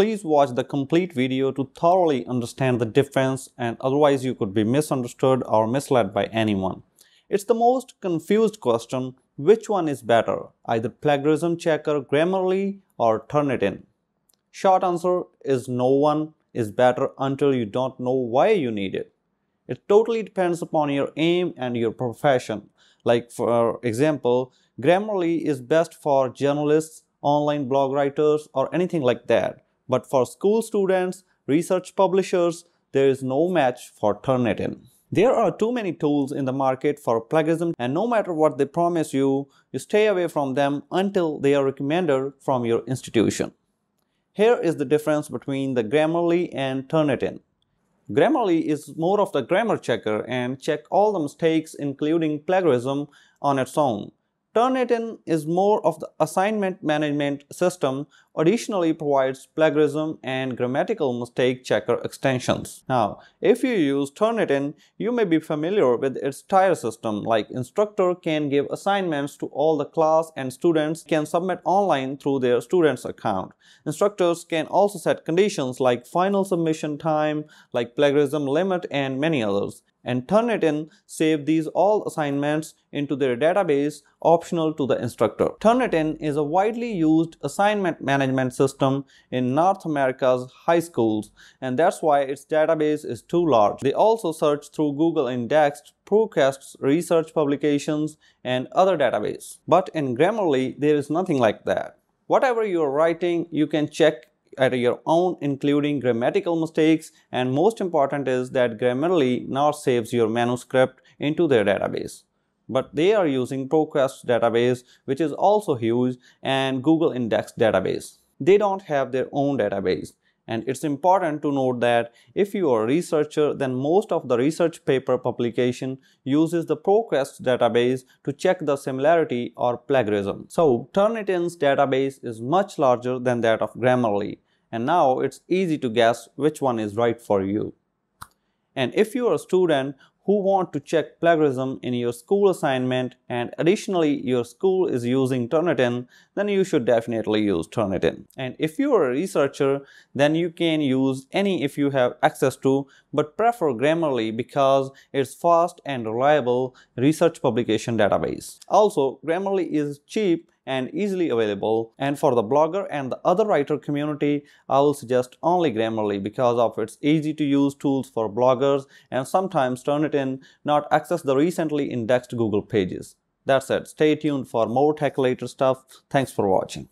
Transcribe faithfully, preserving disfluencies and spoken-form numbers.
Please watch the complete video to thoroughly understand the difference, and otherwise you could be misunderstood or misled by anyone. It's the most confused question, which one is better, either plagiarism checker Grammarly or Turnitin? Short answer is no one is better until you don't know why you need it. It totally depends upon your aim and your profession. Like for example, Grammarly is best for journalists, online blog writers, or anything like that. But for school students, research publishers, there is no match for Turnitin. There are too many tools in the market for plagiarism, and no matter what they promise you, you stay away from them until they are recommended from your institution. Here is the difference between the Grammarly and Turnitin. Grammarly is more of the grammar checker and check all the mistakes including plagiarism on its own. Turnitin is more of the assignment management system, additionally provides plagiarism and grammatical mistake checker extensions. Now, if you use Turnitin, you may be familiar with its tier system, like instructor can give assignments to all the class and students can submit online through their students' account. Instructors can also set conditions like final submission time, like plagiarism limit, and many others. And Turnitin save these all assignments into their database, optional to the instructor. Turnitin is a widely used assignment management system in North America's high schools, and that's why its database is too large. They also search through Google indexed, ProQuest's research publications, and other databases. But in Grammarly, there is nothing like that. Whatever you are writing, you can check at your own, including grammatical mistakes, and most important is that Grammarly now saves your manuscript into their database. But they are using ProQuest's database, which is also huge, and Google Index database. They don't have their own database. And it's important to note that if you are a researcher, then most of the research paper publication uses the ProQuest database to check the similarity or plagiarism. So Turnitin's database is much larger than that of Grammarly, and now it's easy to guess which one is right for you. And if you are a student who want to check plagiarism in your school assignment, and additionally your school is using Turnitin, then you should definitely use Turnitin. And if you are a researcher, then you can use any if you have access to, but prefer Grammarly because it's fast and reliable research publication database. Also, Grammarly is cheap and easily available, and for the blogger and the other writer community, I will suggest only Grammarly because of its easy to use tools for bloggers, and sometimes Turnitin not access the recently indexed Google pages. That's it. Stay tuned for more tech related stuff. Thanks for watching.